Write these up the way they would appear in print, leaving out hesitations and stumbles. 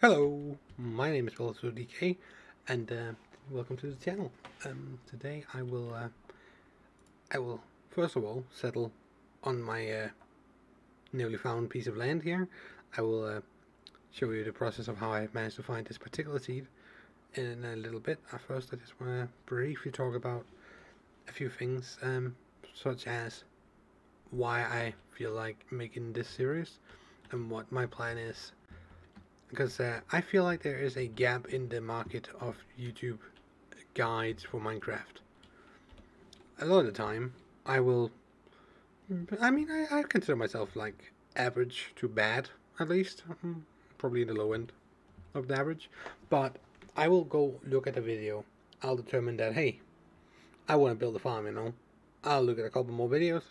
Hello, my name is BelthazorDK, and welcome to the channel. Today I will first of all settle on my newly found piece of land here. I will show you the process of how I have managed to find this particular seed in a little bit. First, I just want to briefly talk about a few things, such as why I feel like making this series and what my plan is, because I feel like there is a gap in the market of YouTube guides for Minecraft. A lot of the time I consider myself like average to bad, at least, probably in the low end of the average, but I will go look at a video. I'll determine that, hey, I want to build a farm, you know. I'll look at a couple more videos.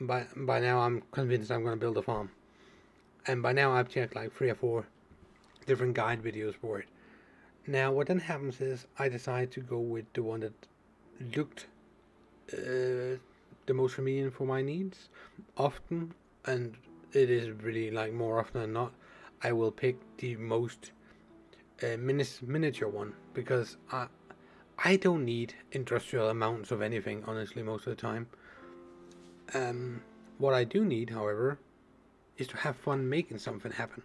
By now I'm convinced I'm going to build a farm. And by now I've checked like 3 or 4 different guide videos for it. Now what then happens is I decide to go with the one that looked the most convenient for my needs. Often, and it is really like more often than not, I will pick the most miniature one. Because I don't need industrial amounts of anything, honestly, most of the time. What I do need, however, is to have fun making something happen,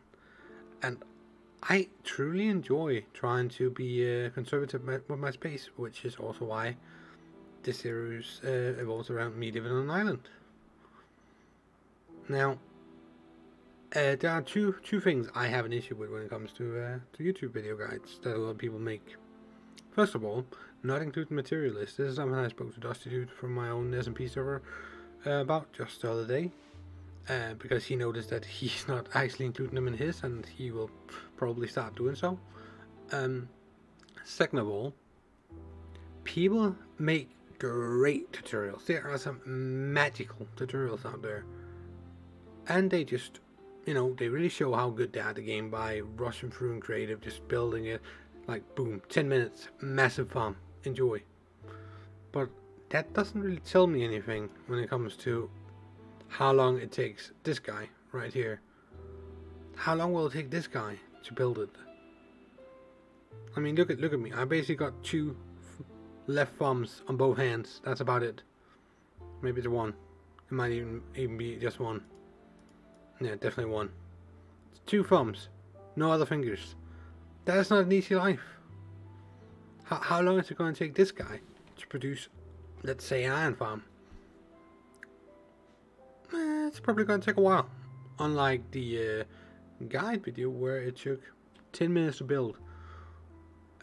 and I truly enjoy trying to be conservative with my space, which is also why this series evolves around me living on an island. Now, there are two things I have an issue with when it comes to YouTube video guides that a lot of people make. First of all, not including material lists. This is something I spoke to Dusty Dude from my own SMP server about just the other day, because he noticed that he's not actually including them in his, and he will probably start doing so. Second of all, people make great tutorials. There are some magical tutorials out there, and they just, you know, they really show how good they are at the game by rushing through and creative, just building it, like boom, 10 minutes, massive farm, enjoy. But that doesn't really tell me anything when it comes to how long it takes this guy right here. How long will it take this guy to build it? I mean, look at me. I basically got 2 left thumbs on both hands. That's about it. Maybe it's 1. It might even be just 1. Yeah, definitely 1. It's 2 thumbs, no other fingers. That's not an easy life. How long is it going to take this guy to produce, let's say, an iron farm? It's probably going to take a while. Unlike the guide video where it took 10 minutes to build.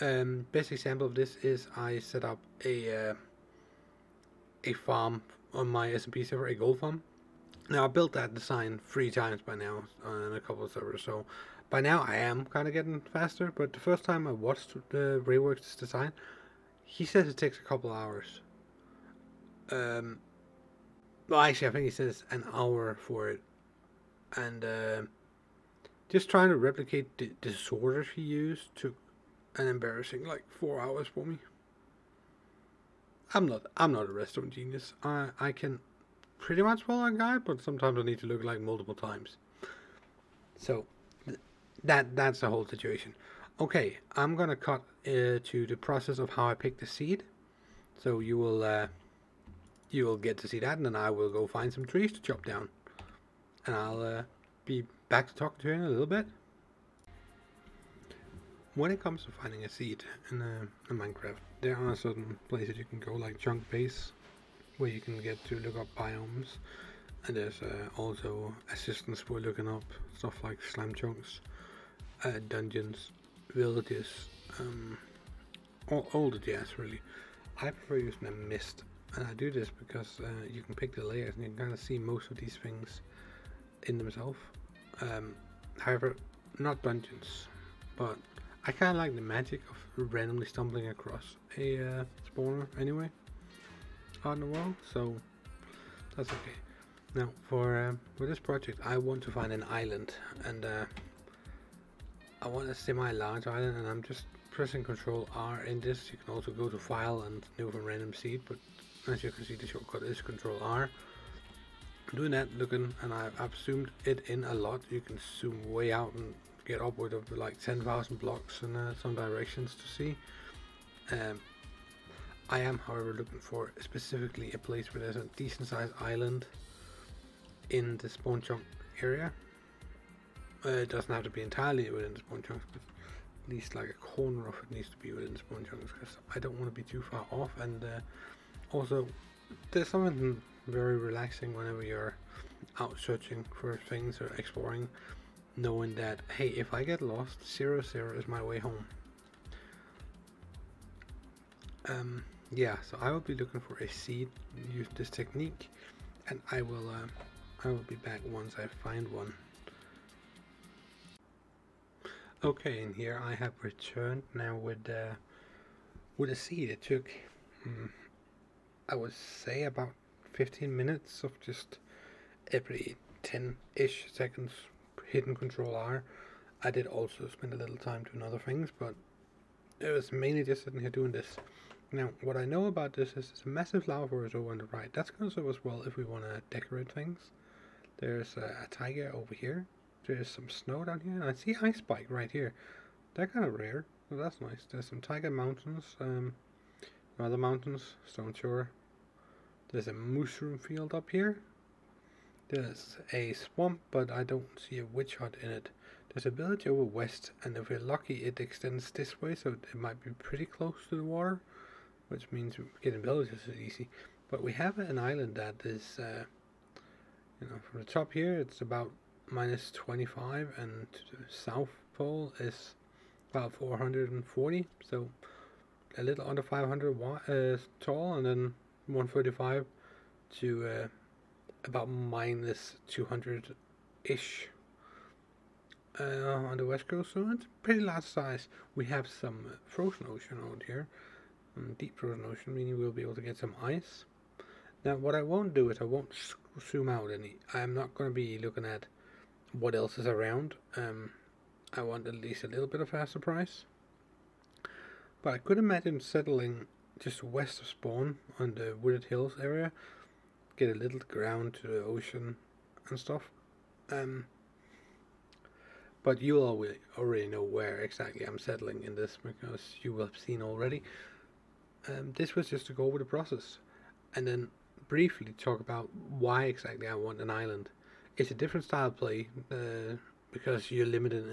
Best example of this is I set up a farm on my SMP server, a gold farm. Now I built that design 3 times by now on a couple of servers, so by now I am kind of getting faster. But the first time I watched the Rayworks design, he says it takes a couple hours. Well, actually, I think he says an hour for it, and just trying to replicate the disorder he used took an embarrassing like 4 hours for me. I'm not a redstone genius. I can pretty much follow a guide, but sometimes I need to look like multiple times. So that's the whole situation. Okay, I'm gonna cut to the process of how I pick the seed, so you will. You will get to see that, and then I will go find some trees to chop down. And I'll be back to talking to you in a little bit. When it comes to finding a seed in Minecraft, there are certain places you can go, like Chunk Base, where you can get to look up biomes. And there's also assistance for looking up stuff like slime chunks, dungeons, villages, all the jazz, really. I prefer using Amidst. And I do this because you can pick the layers and you can kind of see most of these things in themselves. However, not dungeons, but I kind of like the magic of randomly stumbling across a spawner anyway out in the world, so that's okay. Now for this project I want to find an island, and I want a semi-large island, and I'm just pressing Ctrl+R in this. You can also go to File and new for Random Seed, but as you can see the shortcut is Ctrl+R. Doing that, looking, and I've zoomed it in a lot. You can zoom way out and get upward of like 10,000 blocks in some directions to see. I am however looking for specifically a place where there's a decent sized island in the spawn chunk area. It doesn't have to be entirely within the spawn chunks, but at least like a corner of it needs to be within the spawn chunks, because I don't want to be too far off. And also there's something very relaxing whenever you're out searching for things or exploring, knowing that hey, if I get lost, 0-0 is my way home. Yeah, so I will be looking for a seed, use this technique, and I will be back once I find one. Okay, and here I have returned now with a seed. It took I would say about 15 minutes of just every 10-ish seconds hitting Ctrl-R. I did also spend a little time doing other things, but it was mainly just sitting here doing this. Now, what I know about this is it's a massive lava forest over on the right. That's going to serve us well if we want to decorate things. There's a tiger over here. There's some snow down here. And I see ice spike right here. They're kind of rare. So that's nice. There's some tiger mountains. Other mountains. Stone shore. There's a mushroom field up here. There's a swamp, but I don't see a witch hut in it. There's a village over west, and if we're lucky it extends this way, so it might be pretty close to the water, which means getting villages is easy. But we have an island that is, you know, from the top here it's about -25, and to the south pole is about 440, so a little under 500 tall, and then 135 to about -200-ish. On the west coast, so it's pretty large size. We have some frozen ocean out here, deep frozen ocean, meaning we'll be able to get some ice. Now what I won't do is I won't zoom out any. I'm not going to be looking at what else is around. I want at least a little bit of a surprise. But I could imagine settling just west of spawn on the wooded hills area, get a little ground to the ocean and stuff. But you already know where exactly I'm settling in this, because you will have seen already. This was just to go over the process and then briefly talk about why exactly I want an island. It's a different style of play because you're limited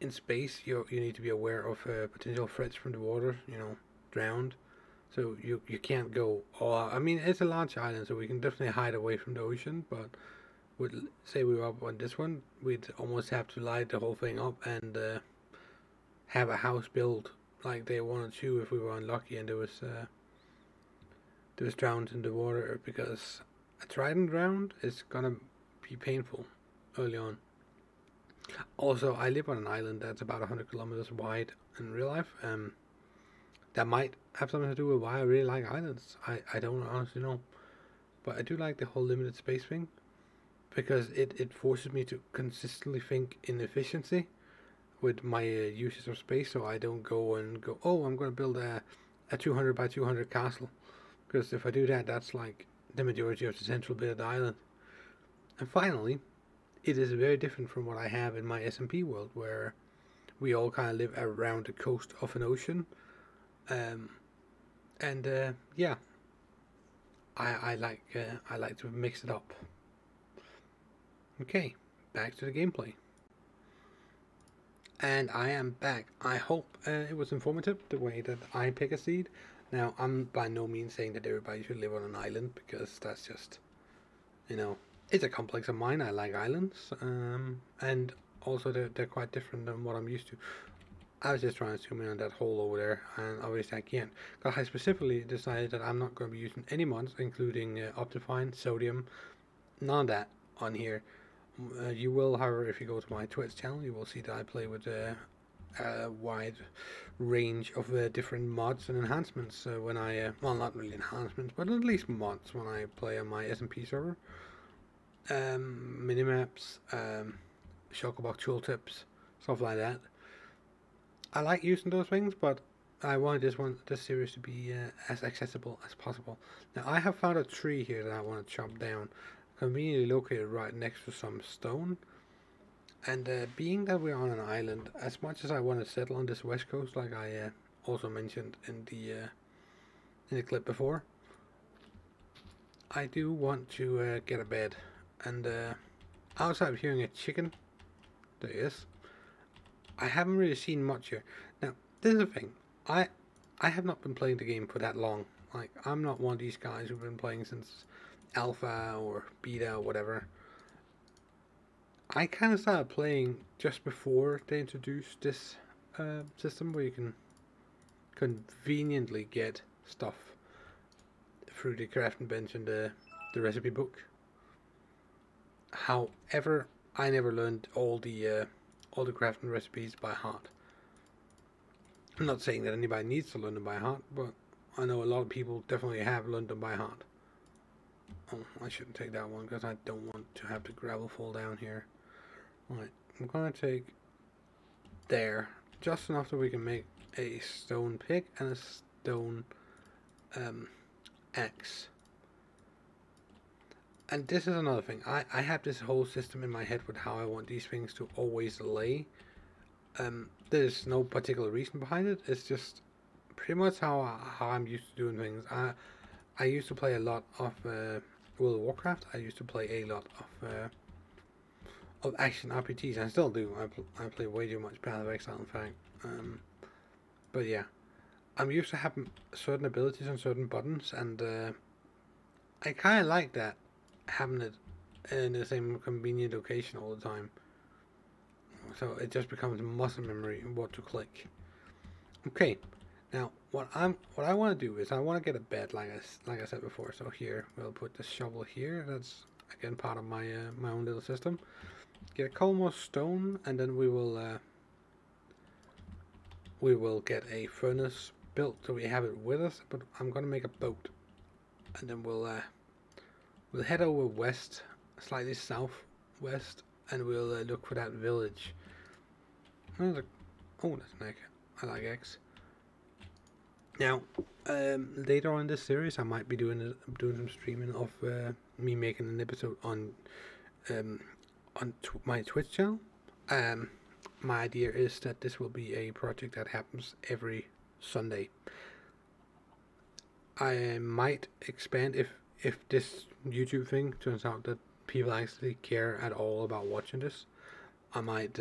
in space. You need to be aware of potential threats from the water, you know, drowned. So you can't go, oh, I mean, it's a large island, so we can definitely hide away from the ocean, but would say we were up on this one, we'd almost have to light the whole thing up and have a house built like day 1 or 2 if we were unlucky and there was drowned in the water, because a trident round is gonna be painful early on. Also, I live on an island that's about 100 kilometers wide in real life. That might have something to do with why I really like islands. I don't honestly know, but I do like the whole limited space thing, because it forces me to consistently think in efficiency with my uses of space, so I don't go, oh, I'm going to build a 200-by-200 castle, because if I do that, that's like the majority of the central bit of the island. And finally, it is very different from what I have in my SMP world, where we all kind of live around the coast of an ocean. Yeah, I like to mix it up. Okay, back to the gameplay. And I am back. I hope it was informative, the way that I pick a seed. Now, I'm by no means saying that everybody should live on an island, because that's just, you know, it's a complex of mine. I like islands, and also they're quite different than what I'm used to. I was just trying to zoom in on that hole over there, and obviously I can't. Because I specifically decided that I'm not going to be using any mods, including Optifine, Sodium, none of that on here. You will, however, if you go to my Twitch channel, you will see that I play with a wide range of different mods and enhancements when I, well, not really enhancements, but at least mods when I play on my SMP server. Minimaps, Shulkerbox tooltips, stuff like that. I like using those things, but I wanted this series to be as accessible as possible. Now, I have found a tree here that I want to chop down, conveniently located right next to some stone, And being that we're on an island, as much as I want to settle on this west coast, like I also mentioned in the clip before, I do want to get a bed. And outside of hearing a chicken, there is. I haven't really seen much here. Now, this is the thing. I have not been playing the game for that long. Like, I'm not one of these guys who've been playing since alpha or beta or whatever. I kind of started playing just before they introduced this system where you can conveniently get stuff through the crafting bench and the recipe book. However, I never learned all the crafting recipes by heart. I'm not saying that anybody needs to learn them by heart, but I know a lot of people definitely have learned them by heart. Oh, I shouldn't take that one because I don't want to have the gravel fall down here. Alright, I'm going to take there, just enough that we can make a stone pick and a stone axe. And this is another thing. I have this whole system in my head with how I want these things to always lay. There's no particular reason behind it. It's just pretty much how I'm used to doing things. I used to play a lot of World of Warcraft. I used to play a lot of action RPGs. I still do. I play way too much Path of Exile, in fact. But yeah, I'm used to having certain abilities on certain buttons, and I kind of like that, having it in the same convenient location all the time. So it just becomes muscle memory what to click. Okay, now what I want to do is I want to get a bed, like I said before. So here we'll put the shovel here. That's again part of my my own little system. Get a couple more stone, and then we will get a furnace built so we have it with us. But I'm gonna make a boat, and then we'll head over west, slightly southwest. And we'll look for that village. Oh, that's an egg. I like eggs. Now, later on in this series, I might be doing some streaming of me making an episode on my Twitch channel. My idea is that this will be a project that happens every Sunday. I might expand if this YouTube thing turns out that people actually care at all about watching this. I might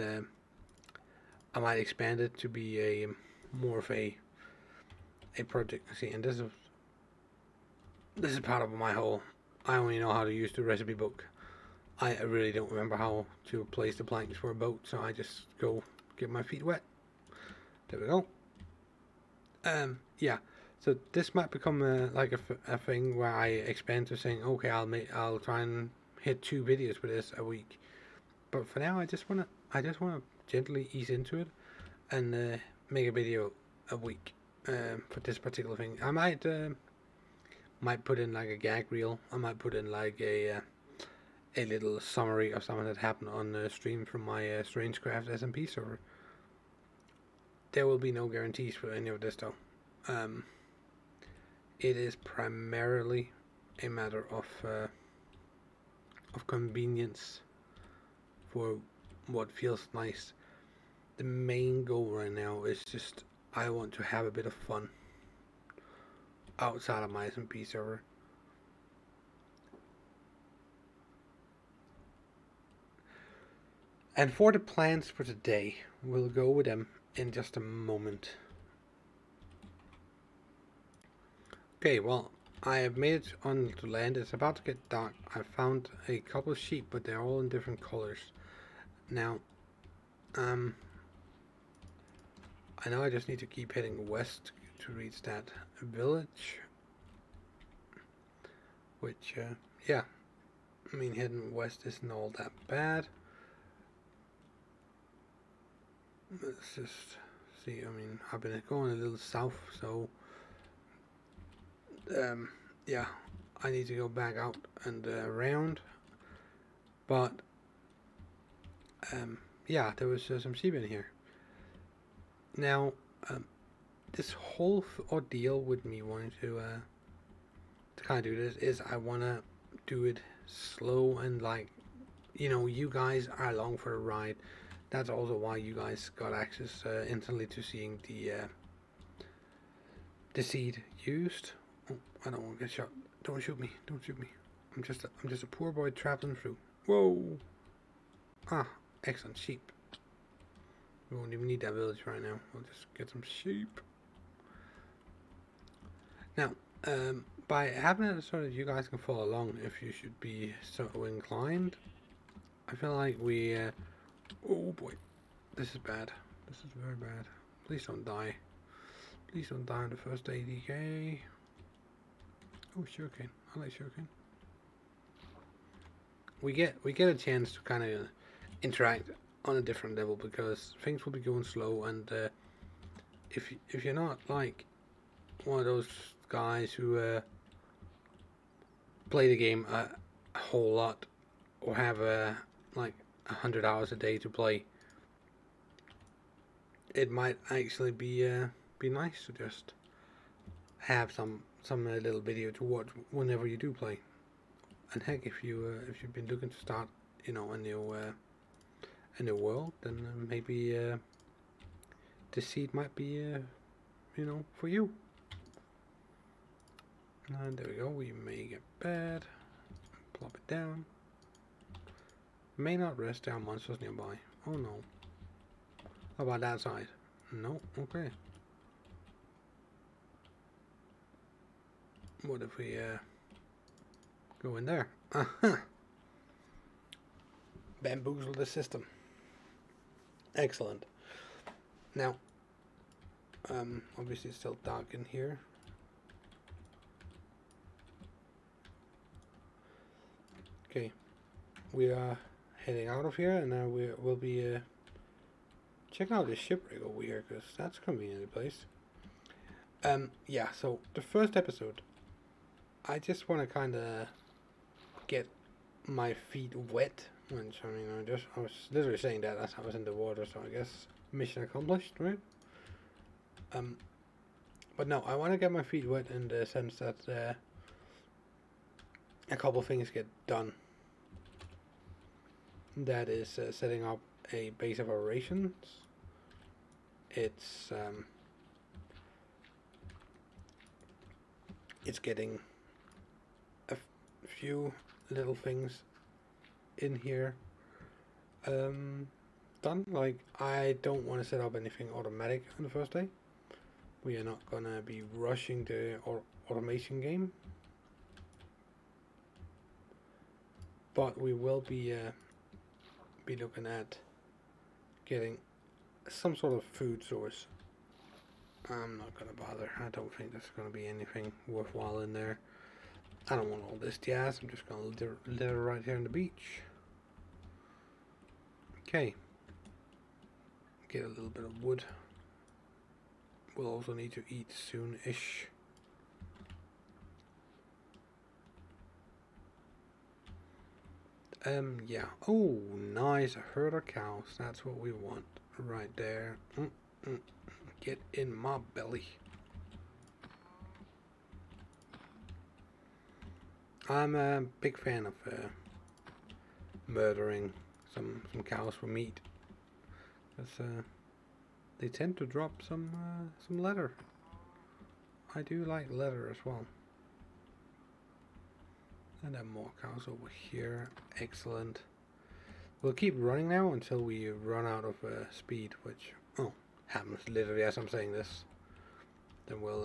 expand it to be a more of a project. See, and this is part of my whole. I only know how to use the recipe book. I really don't remember how to place the planks for a boat, so I just go get my feet wet. There we go. Yeah. So this might become a thing where I expand to saying, okay, I'll try and hit 2 videos for this a week, but for now I just wanna gently ease into it and make a video a week for this particular thing. I might put in like a gag reel. I might put in like a little summary of something that happened on the stream from my StrangeCraft SMP server. There will be no guarantees for any of this though. It is primarily a matter of convenience for what feels nice. The main goal right now is just I want to have a bit of fun outside of my SMP server. And for the plans for today, we'll go with them in just a moment. Okay, well, I have made it onto land. It's about to get dark. I found a couple of sheep, but they're all in different colors. Now, I know I just need to keep heading west to reach that village. Which, yeah, I mean, heading west isn't all that bad. Let's just see. I mean, I've been going a little south, so yeah, I need to go back out and around, but yeah, there was some sheep in here. Now, this whole ordeal with me wanting to kind of do this is I want to do it slow and like you know, you guys are along for a ride. That's also why you guys got access instantly to seeing the seed used. Oh, I don't want to get shot. Don't shoot me. Don't shoot me. I'm just a poor boy traveling through. Whoa. Ah, excellent sheep. We won't even need that village right now. We'll just get some sheep. Now, by having it so that you guys can follow along, if you should be so inclined, I feel like we. Oh boy, this is bad. This is very bad. Please don't die. Please don't die on the first ADK. Oh, sugarcane. I like sugarcane. We get a chance to kind of interact on a different level because things will be going slow, and if you're not like one of those guys who play the game a whole lot or have like 100 hours a day to play, it might actually be nice to just have some little video to watch whenever you do play. And heck, if you've been looking to start, you know, a new world, then maybe the seed might be, you know, for you. And there we go. We make a bed, plop it down. May not rest. There are monsters nearby. Oh no. How about that side? No. Okay. What if we go in there? Uh-huh. Bamboozle the system. Excellent. Now, obviously it's still dark in here. Okay, we are heading out of here, and now we'll be checking out this shipwreck over here, because that's a convenient place. Yeah, so the first episode, I just want to kind of get my feet wet, which, I mean, I was literally saying that as I was in the water, so I guess mission accomplished, right? But no, I want to get my feet wet in the sense that a couple things get done. That is setting up a base of operations. It's getting a few little things in here done. Like, I don't want to set up anything automatic on the first day. We are not gonna be rushing the automation game, but we will be looking at getting some sort of food source. I'm not gonna bother. I don't think there's gonna be anything worthwhile in there. I don't want all this jazz. I'm just gonna litter it right here on the beach. Okay. Get a little bit of wood. We'll also need to eat soon-ish. Yeah. Oh, nice. A herd of cows. That's what we want right there. Get in my belly. I'm a big fan of murdering some cows for meat, because they tend to drop some leather. I do like leather as well. And there are more cows over here. Excellent. We'll keep running now until we run out of speed, which happens literally as I'm saying this. Then we'll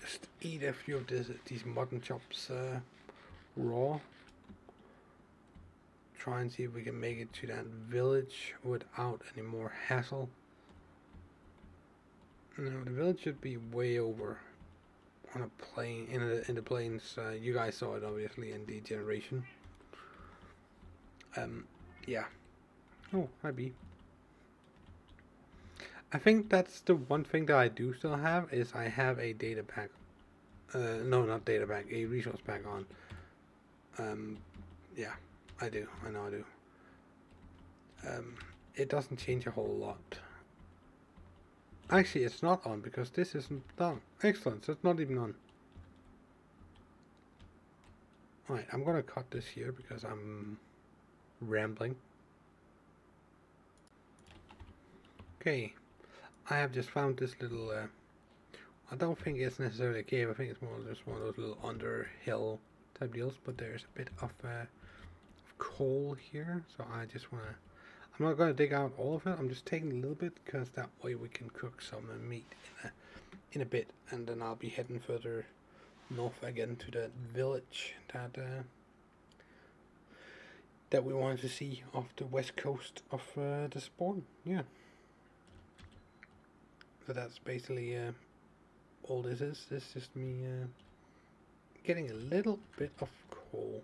just eat a few of these mutton chops raw. Try and see if we can make it to that village without any more hassle. Now the village should be way over on a plain, in the plains. You guys saw it obviously in the generation. Yeah. Oh, hi B. I think that's the one thing that I do still have, is I have a data pack. No, not data pack, a resource pack on. Yeah, I do. I know I do. It doesn't change a whole lot. Actually, it's not on because this isn't done. Excellent, so it's not even on. Alright, I'm gonna cut this here because I'm rambling. Okay, I have just found this little, I don't think it's necessarily a cave, I think it's more just one of those little underhill type deals, but there's a bit of coal here, so I just want to, I'm not going to dig out all of it, I'm just taking a little bit, because that way we can cook some meat in a bit, and then I'll be heading further north again to that village that that we wanted to see off the west coast of the spawn, yeah. So that's basically all this is. This is just me getting a little bit of coal.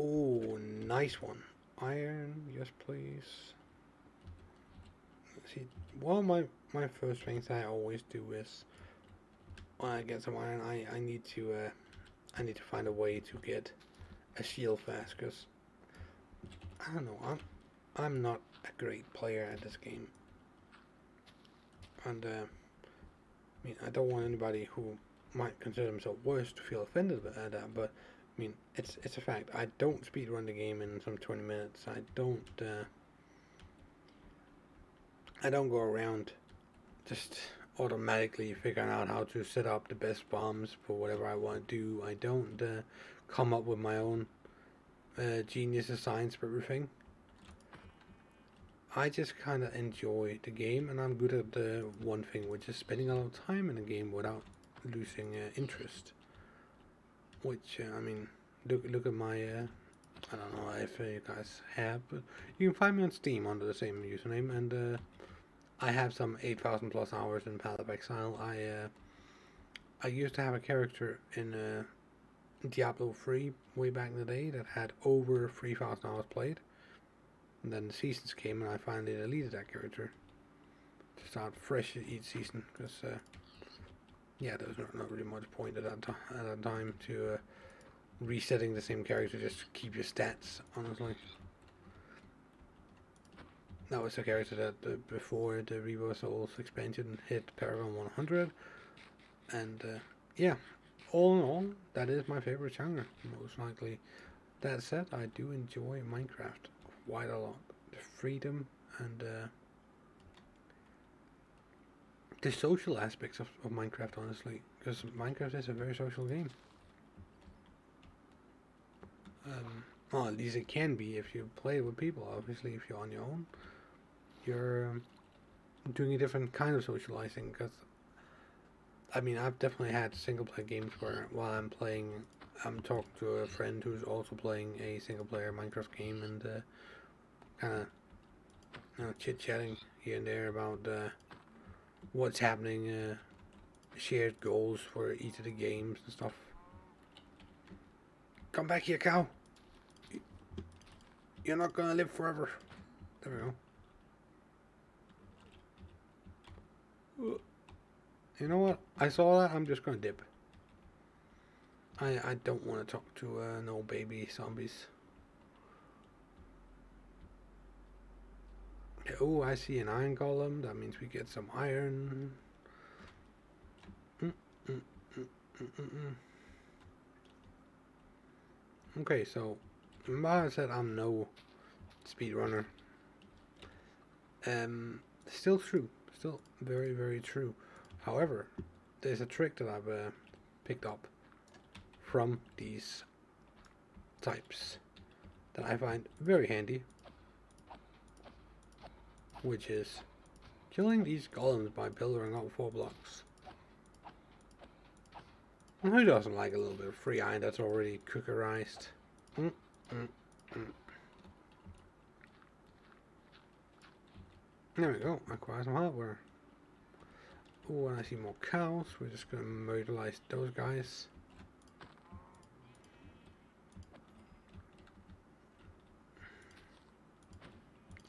Oh, nice one. Iron, yes please. See, one of my first things I always do is when I get some iron, I need to find a way to get a shield fast, because I don't know, I'm not a great player at this game, and I mean, I don't want anybody who might consider themselves worse to feel offended by that, but I mean, it's a fact. I don't speedrun the game in some 20 minutes. I don't go around just automatically figuring out how to set up the best bombs for whatever I want to do. I don't come up with my own genius of science for everything. I just kind of enjoy the game, and I'm good at the one thing, which is spending a lot of time in the game without losing interest. Which, I mean, look at my, I don't know if you guys have, but you can find me on Steam under the same username, and I have some 8,000 plus hours in Path of Exile. I used to have a character in Diablo 3 way back in the day that had over 3,000 hours played, and then the seasons came and I finally deleted that character to start fresh each season, because yeah, there was not really much point at that time to resetting the same character just to keep your stats, honestly. That was a character that before the Reaper of Souls expansion hit Paragon 100, and yeah, all in all, that is my favorite genre, most likely. That said, I do enjoy Minecraft quite a lot. The freedom and the social aspects of Minecraft, honestly, because Minecraft is a very social game. Well, at least it can be if you play with people. Obviously, if you're on your own, you're doing a different kind of socializing, because I mean, I've definitely had single player games where while I'm playing, I'm talking to a friend who's also playing a single player Minecraft game, and kind of, you know, chit chatting here and there about what's happening, shared goals for each of the games and stuff. Come back here, cow! You're not gonna live forever. There we go. You know what? I saw that, I'm just gonna dip. I don't want to talk to no baby zombies. Oh, I see an iron golem. That means we get some iron. Okay, so I said I'm no speedrunner. Still true. Still very, very true. However, there's a trick that I've picked up from these types that I find very handy, which is killing these golems by building up 4 blocks. And who doesn't like a little bit of free iron that's already cookerized? There we go, acquire some hardware. Oh, and I see more cows, we're just going to myrtleize those guys.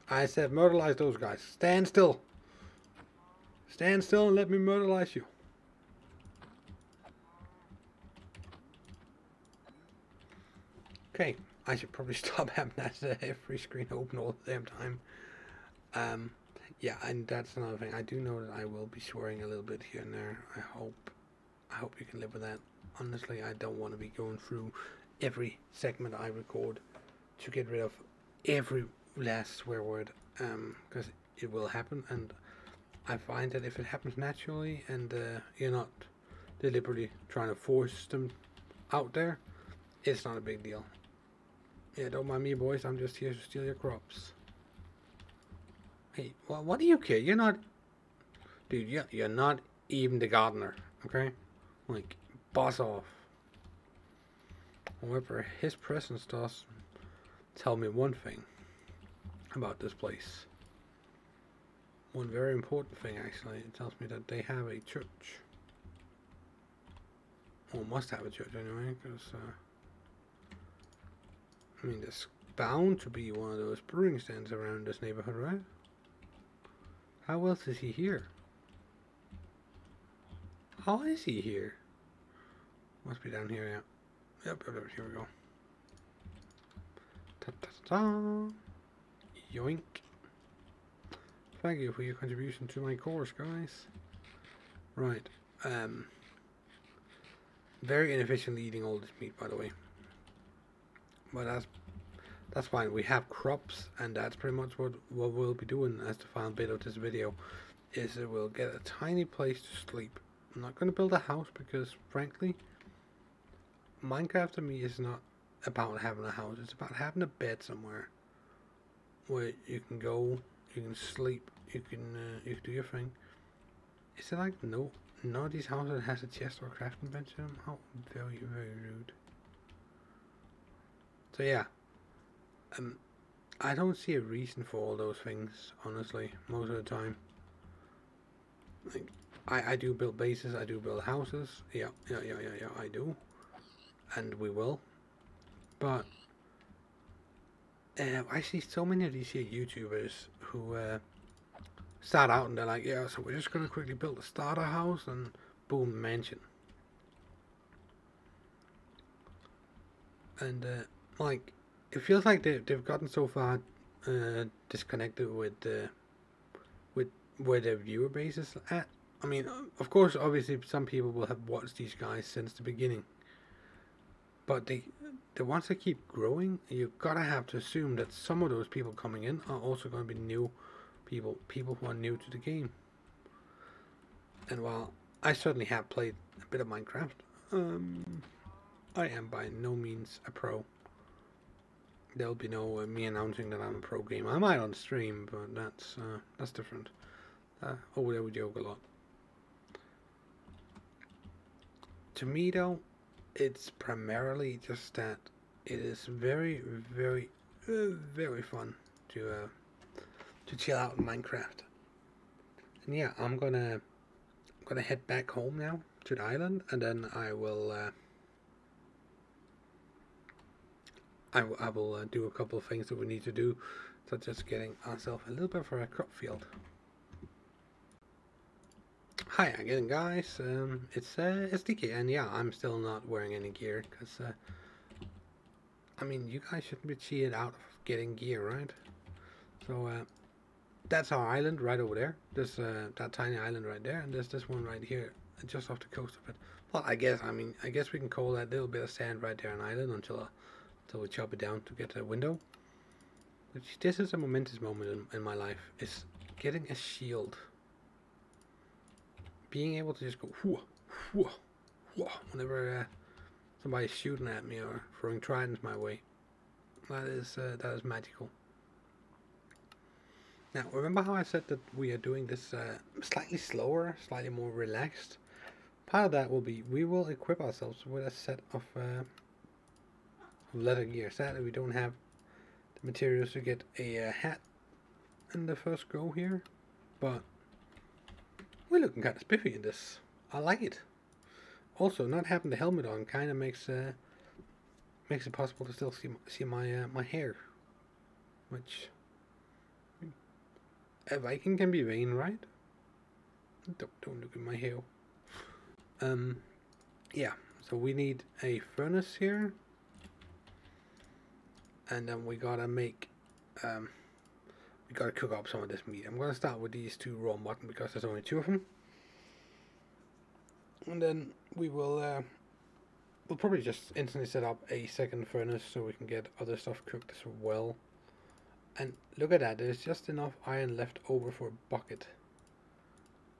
I said myrtleize those guys. Stand still. Stand still and let me myrtleize you. Okay, I should probably stop having that every screen open all the damn time. Yeah, and that's another thing. I do know that I will be swearing a little bit here and there. I hope you can live with that. Honestly, I don't want to be going through every segment I record to get rid of every last swear word, because it will happen, and I find that if it happens naturally and you're not deliberately trying to force them out there, it's not a big deal. Yeah, don't mind me, boys, I'm just here to steal your crops. Hey, well, what do you care? You're not... Dude, you're not even the gardener, okay? Like, boss off. However, his presence does tell me one thing about this place. One very important thing, actually. It tells me that they have a church. Or must have a church, anyway, because... I mean, there's bound to be one of those brewing stands around this neighborhood, right? How else is he here? How is he here? Must be down here, yeah. Yep, here we go. Ta-ta-ta-ta! Yoink! Thank you for your contribution to my course, guys. Right, very inefficiently eating all this meat, by the way. But that's fine, we have crops, and that's pretty much what we'll be doing as the final bit of this video, is that we'll get a tiny place to sleep. I'm not going to build a house, because frankly, Minecraft to me is not about having a house, it's about having a bed somewhere, where you can go, you can sleep, you can do your thing. Is it like, no, none of these houses has a chest or a crafting bench in them? How very, very rude. So yeah, I don't see a reason for all those things, honestly, most of the time. Like, I do build bases, I do build houses, yeah, I do. And we will. But, I see so many of these here YouTubers who start out and they're like, yeah, so we're just going to quickly build a starter house and boom, mansion. And, like, it feels like they've gotten so far disconnected with where their viewer base is at. I mean, of course, obviously, some people will have watched these guys since the beginning. But the ones that keep growing, you've got to have to assume that some of those people coming in are also going to be new people. People who are new to the game. And while I certainly have played a bit of Minecraft, I am by no means a pro. There'll be no me announcing that I'm a pro gamer. I might on stream, but that's different. Over there we joke a lot. To me though, it's primarily just that it is very, very, very fun to chill out in Minecraft. And yeah, I'm gonna head back home now to the island, and then I will. I will do a couple of things that we need to do, such as getting ourselves a little bit for a crop field. Hi again, guys. It's DK, and yeah, I'm still not wearing any gear because I mean, you guys shouldn't be cheated out of getting gear, right? So that's our island right over there. There's that tiny island right there, and there's this one right here, just off the coast of it. Well, I guess we can call that little bit of sand right there an island until we chop it down to get a window. Which this is a momentous moment in my life, is getting a shield. Being able to just go whoa, whoa, whoa whenever somebody's shooting at me or throwing tridents my way. That is magical. Now remember how I said that we are doing this slightly slower, slightly more relaxed? Part of that will be we will equip ourselves with a set of leather gear. Sadly, we don't have the materials to get a hat in the first go here, but we're looking kind of spiffy in this. I like it. Also, not having the helmet on kind of makes it possible to still see my my hair, which a Viking can be vain, right? Don't look at my hair. Yeah. So we need a furnace here. And then we gotta make, we gotta cook up some of this meat. I'm gonna start with these two raw mutton because there's only two of them. And then we will We'll probably just instantly set up a second furnace so we can get other stuff cooked as well. And look at that, there's just enough iron left over for a bucket.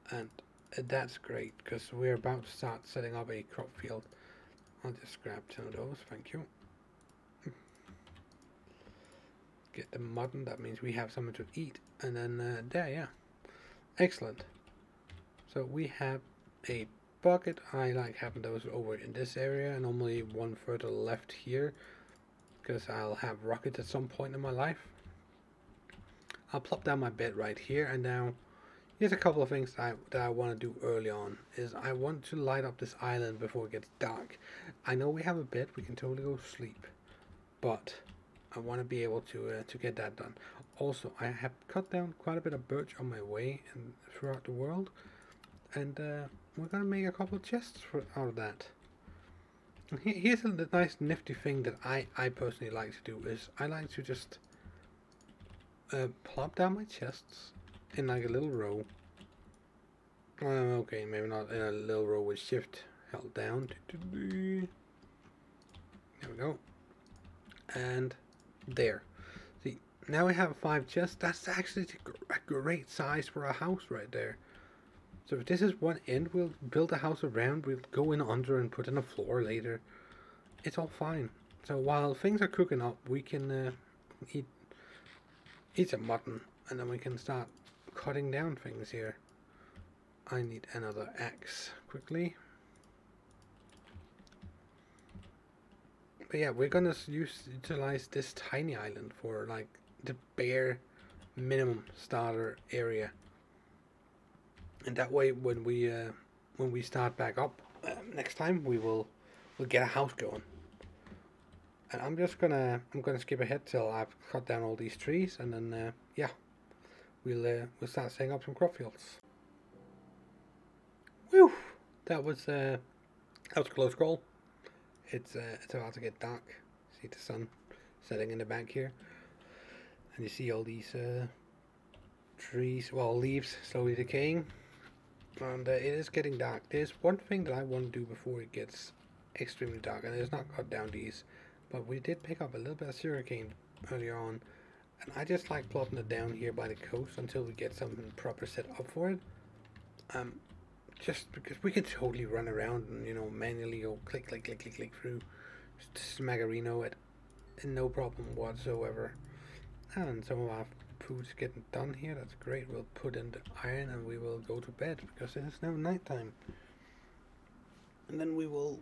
And that's great, because we're about to start setting up a crop field. I'll just grab 10 of those, thank you. Get the mutton, that means we have something to eat. And then there, yeah. Excellent. So we have a bucket. I like having those over in this area, and normally one further left here, because I'll have rockets at some point in my life. I'll plop down my bed right here, and now here's a couple of things that I want to do early on, is I want to light up this island before it gets dark. I know we have a bed, we can totally go sleep, but I want to be able to get that done. Also, I have cut down quite a bit of birch on my way and throughout the world, and we're going to make a couple of chests out of that. Here's a nice nifty thing that I personally like to do, is I like to just plop down my chests in like a little row. Okay, maybe not in a little row with shift held down. There we go. And there. See, now we have 5 chests. That's actually a great size for a house right there. So if this is one end, we'll build a house around, we'll go in under and put in a floor later. It's all fine. So while things are cooking up, we can eat some mutton, and then we can start cutting down things here. I need another axe quickly. But yeah, we're gonna utilize this tiny island for like the bare minimum starter area. And that way, when we start back up next time, we'll get a house going. And I'm just gonna skip ahead till I've cut down all these trees, and then yeah, we'll start setting up some crop fields. Whew! That was a close call. It's about to get dark. See the sun setting in the back here, and you see all these trees, well, leaves slowly decaying. And it is getting dark. There's one thing that I want to do before it gets extremely dark, and it's not cut down these, but we did pick up a little bit of sugarcane earlier on, and I just like plopping it down here by the coast until we get something proper set up for it. Just because we could totally run around and, you know, manually go click through Smaggerino at no problem whatsoever. And some of our food's getting done here, that's great. We'll put in the iron and we will go to bed, because it is now nighttime. And then we'll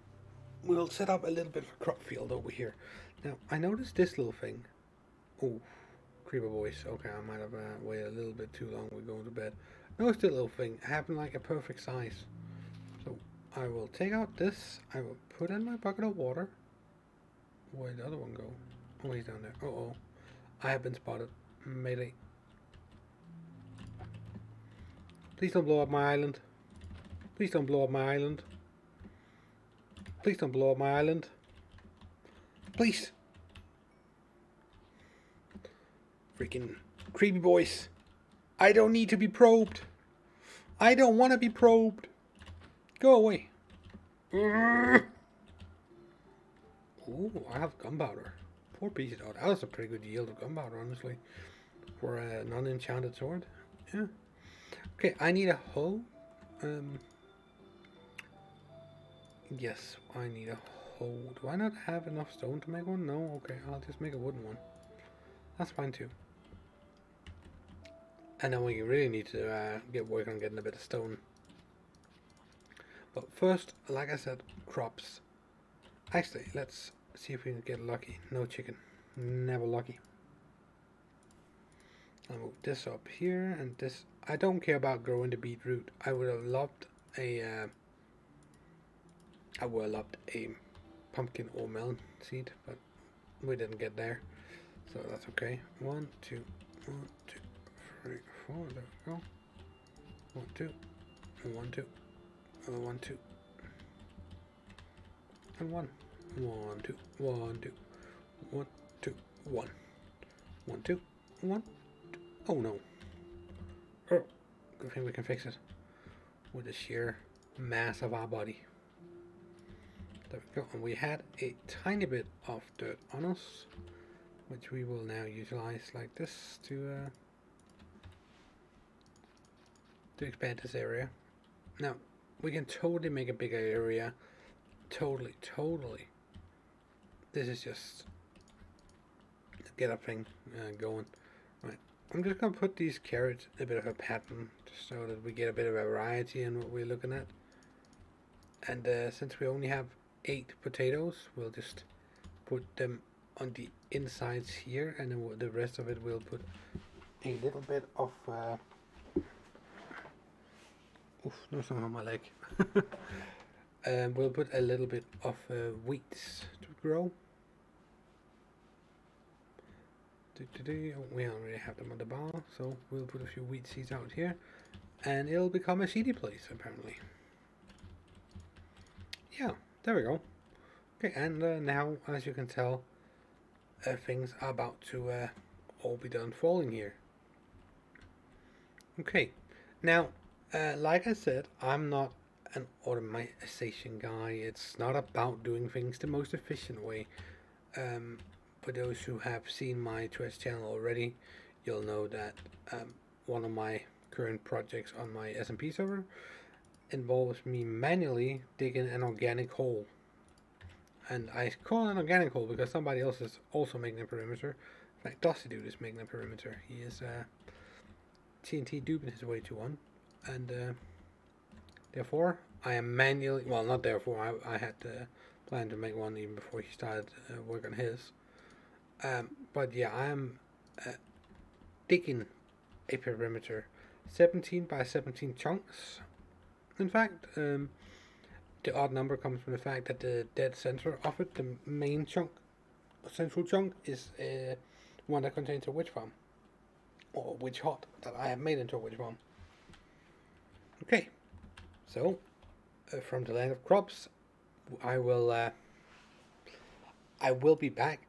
set up a little bit of a crop field over here. Now I noticed this little thing. Oh, creeper voice. Okay, I might have waited a little bit too long. We're going to bed. Noticed this little thing. It happened like a perfect size. So I will take out this. I will put in my bucket of water. Where'd the other one go? Oh, he's down there. Uh oh, I have been spotted. Maybe. Please don't blow up my island. Please don't blow up my island. Please don't blow up my island. Please. Freaking creepy boys. I don't need to be probed. I don't want to be probed. Go away. Ooh, I have gunpowder. 4 pieces. Oh, that was a pretty good yield of gunpowder, honestly, for a non-enchanted sword. Yeah. Okay, I need a hoe. Yes, I need a hoe. Do I not have enough stone to make one? No. Okay, I'll just make a wooden one. That's fine too. And then we really need to get work on getting a bit of stone. But first, like I said, crops. Actually, let's see if we can get lucky. No chicken, never lucky. I'll move this up here, and this. I don't care about growing the beetroot. I would have loved a pumpkin or melon seed, but we didn't get there, so that's okay. 1 2 1 2 3 4 there we go. 1 2 and 1 2 and 1 2 and 1 1 2 1 2 1 1 2 1 Oh no! Oh, good thing we can fix it with the sheer mass of our body. There we go, and we had a tiny bit of dirt on us, which we will now utilize like this to expand this area. Now, we can totally make a bigger area, totally. This is just to get a thing going. Right, I'm just going to put these carrots in a bit of a pattern, just so that we get a bit of a variety in what we're looking at. And since we only have 8 potatoes, we'll just put them on the insides here, and then the rest of it we'll put a little bit of oof, no, something on my leg. We'll put a little bit of wheats to grow. We already have them on the bar, so we'll put a few wheat seeds out here, and it'll become a seedy place apparently. Yeah, there we go. Okay, and now, as you can tell, things are about to all be done falling here. Okay, now, like I said, I'm not an automation guy. It's not about doing things the most efficient way. For those who have seen my Twitch channel already, you'll know that one of my current projects on my SMP server involves me manually digging an organic hole. And I call it an organic hole because somebody else is also making a perimeter. In fact, Dusty Dude is making a perimeter. He is TNT duping his way to one. And therefore, I am manually... Well, not therefore. I had planned to make one even before he started work on his. But yeah, I am digging a perimeter. 17 by 17 chunks. In fact, the odd number comes from the fact that the dead center of it, the main chunk, central chunk, is one that contains a witch farm. Or a witch hut that I have made into a witch farm. Okay, so from the land of crops, I will be back.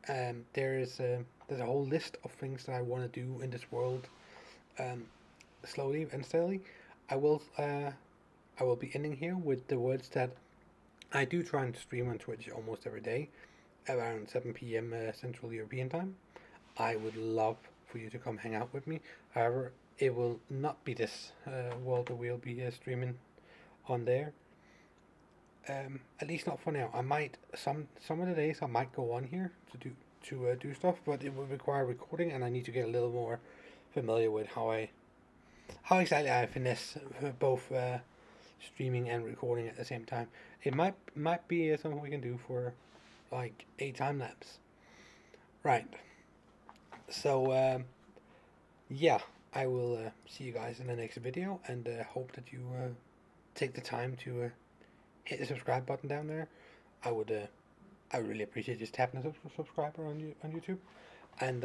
There's a whole list of things that I want to do in this world. Slowly and steadily, I will be ending here with the words that I do try and stream on Twitch almost every day around 7 PM Central European time. I would love for you to come hang out with me. However, it will not be this world that we'll be streaming on there. At least not for now. I might some of the days I might go on here to do stuff, but it will require recording, and I need to get a little more familiar with how exactly I finesse both. Streaming and recording at the same time. It might be something we can do for like a time lapse. Right. So yeah, I will see you guys in the next video, and hope that you take the time to hit the subscribe button down there. I really appreciate just tapping the subscriber on YouTube, and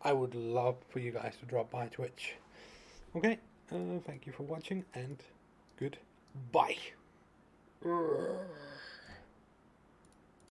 I would love for you guys to drop by Twitch. Okay. Thank you for watching, and good. Bye.